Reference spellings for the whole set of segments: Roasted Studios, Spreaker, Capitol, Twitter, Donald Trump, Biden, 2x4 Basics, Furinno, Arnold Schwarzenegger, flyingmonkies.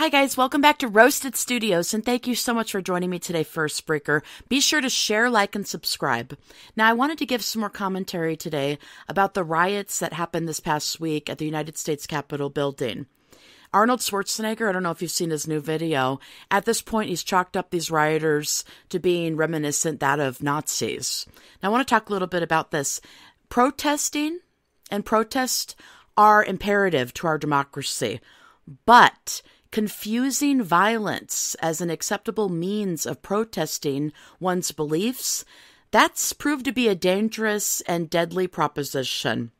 Hi guys, welcome back to Roasted Studios, and thank you so much for joining me today for Spreaker. Be sure to share, like, and subscribe. Now, I wanted to give some more commentary today about the riots that happened this past week at the United States Capitol building. Arnold Schwarzenegger, I don't know if you've seen his new video, at this point he's chalked up these rioters to being reminiscent that of Nazis. Now, I want to talk a little bit about this. Protesting and protest are imperative to our democracy, but confusing violence as an acceptable means of protesting one's beliefs, that's proved to be a dangerous and deadly proposition.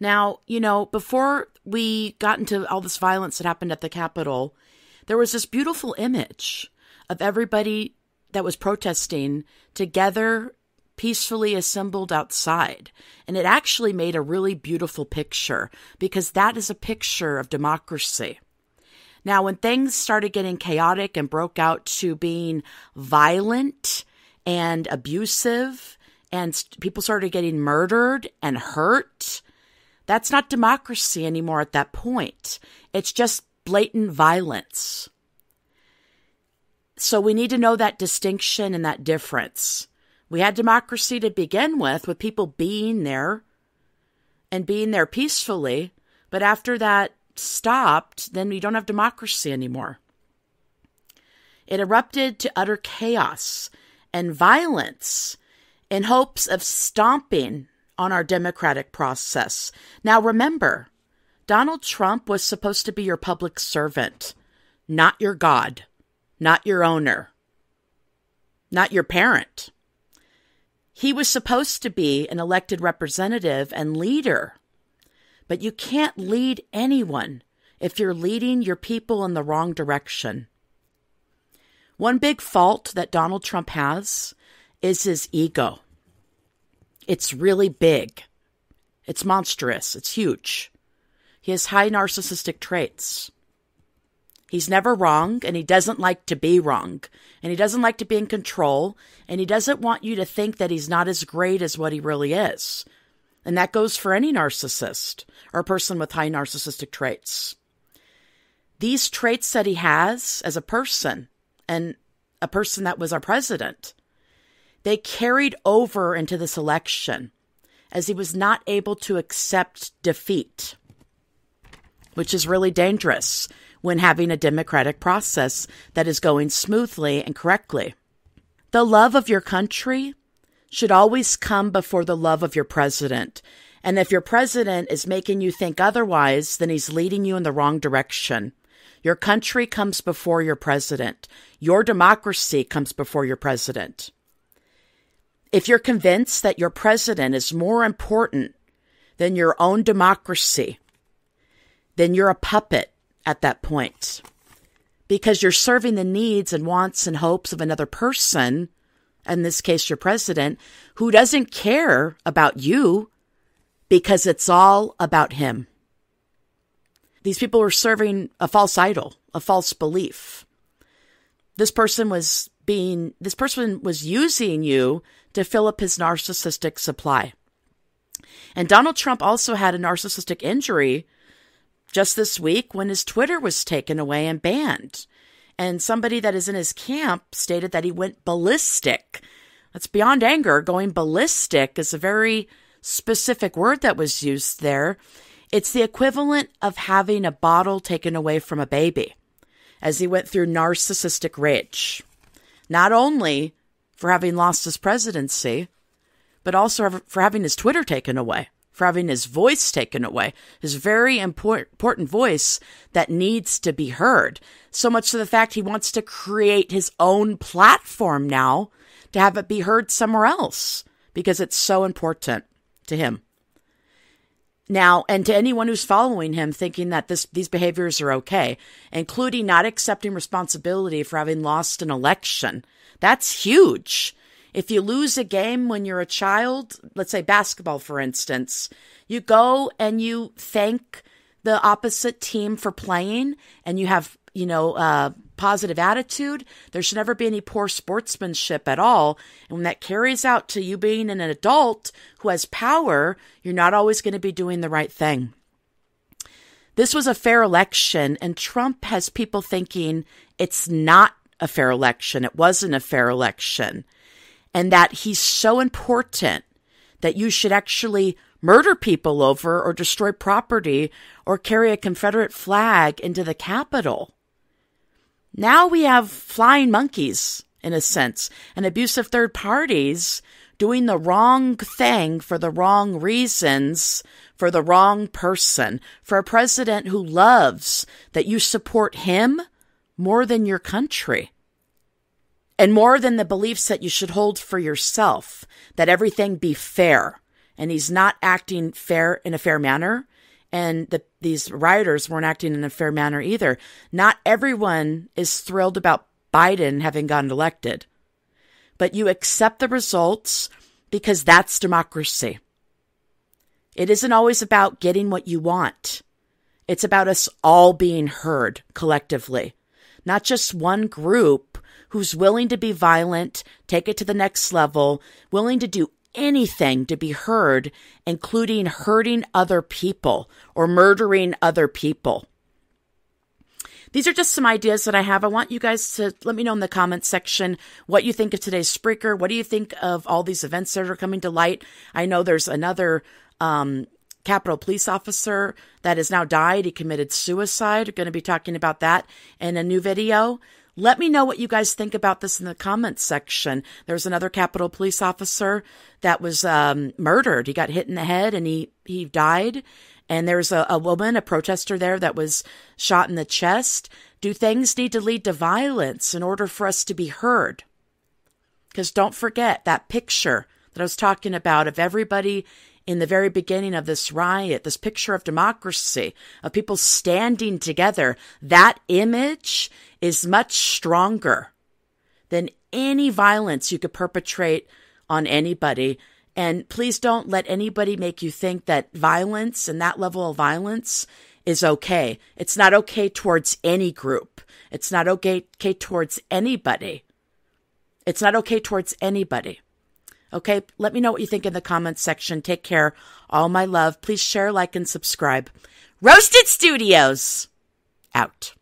Now, you know, before we got into all this violence that happened at the Capitol, there was this beautiful image of everybody that was protesting together, peacefully assembled outside. And it actually made a really beautiful picture, because that is a picture of democracy. Now, when things started getting chaotic and broke out to being violent and abusive and people started getting murdered and hurt, that's not democracy anymore at that point. It's just blatant violence. So we need to know that distinction and that difference. We had democracy to begin with people being there and being there peacefully, but after that stopped, then we don't have democracy anymore. It erupted to utter chaos and violence in hopes of stomping on our democratic process. Now remember, Donald Trump was supposed to be your public servant, not your God, not your owner, not your parent. He was supposed to be an elected representative and leader. But you can't lead anyone if you're leading your people in the wrong direction. One big fault that Donald Trump has is his ego. It's really big. It's monstrous. It's huge. He has high narcissistic traits. He's never wrong, and he doesn't like to be wrong, and he doesn't like to be in control, and he doesn't want you to think that he's not as great as what he really is. And that goes for any narcissist or person with high narcissistic traits. These traits that he has as a person and a person that was our president, they carried over into this election as he was not able to accept defeat, which is really dangerous when having a democratic process that is going smoothly and correctly. The love of your country should always come before the love of your president. And if your president is making you think otherwise, then he's leading you in the wrong direction. Your country comes before your president. Your democracy comes before your president. If you're convinced that your president is more important than your own democracy, then you're a puppet at that point, because you're serving the needs and wants and hopes of another person, in this case, your president, who doesn't care about you because it's all about him. These people were serving a false idol, a false belief. This person was using you to fill up his narcissistic supply. And Donald Trump also had a narcissistic injury just this week when his Twitter was taken away and banned. And somebody that is in his camp stated that he went ballistic. That's beyond anger. Going ballistic is a very specific word that was used there. It's the equivalent of having a bottle taken away from a baby, as he went through narcissistic rage, not only for having lost his presidency, but also for having his Twitter taken away, for having his voice taken away, his very important voice that needs to be heard. So much to the fact he wants to create his own platform now to have it be heard somewhere else, because it's so important to him. Now, and to anyone who's following him, thinking that these behaviors are okay, including not accepting responsibility for having lost an election. That's huge. If you lose a game when you're a child, let's say basketball, for instance, you go and you thank the opposite team for playing, and you have, you know, positive attitude. There should never be any poor sportsmanship at all. And when that carries out to you being an adult who has power, you're not always going to be doing the right thing. This was a fair election, and Trump has people thinking it's not a fair election. It wasn't a fair election, and that he's so important that you should actually murder people over or destroy property or carry a Confederate flag into the Capitol. Now we have flying monkeys, in a sense, and abusive third parties doing the wrong thing for the wrong reasons, for the wrong person, for a president who loves that you support him more than your country and more than the beliefs that you should hold for yourself, that everything be fair. And he's not acting fair in a fair manner. And these rioters weren't acting in a fair manner either. Not everyone is thrilled about Biden having gotten elected, but you accept the results because that's democracy. It isn't always about getting what you want. It's about us all being heard collectively, not just one group who's willing to be violent, take it to the next level, willing to do anything to be heard, including hurting other people or murdering other people. These are just some ideas that I have. I want you guys to let me know in the comments section what you think of today's Spreaker. What do you think of all these events that are coming to light? I know there's another Capitol police officer that has now died. He committed suicide. We're going to be talking about that in a new video. Let me know what you guys think about this in the comments section. There's another Capitol police officer that was murdered. He got hit in the head and he died. And there's a woman, a protester there that was shot in the chest. Do things need to lead to violence in order for us to be heard? Because don't forget that picture that I was talking about of everybody in the very beginning of this riot, this picture of democracy, of people standing together. That image is much stronger than any violence you could perpetrate on anybody. And please don't let anybody make you think that violence and that level of violence is okay. It's not okay towards any group. It's not okay towards anybody. It's not okay towards anybody. Okay, let me know what you think in the comments section. Take care. All my love. Please share, like, and subscribe. Roasted Studios, out.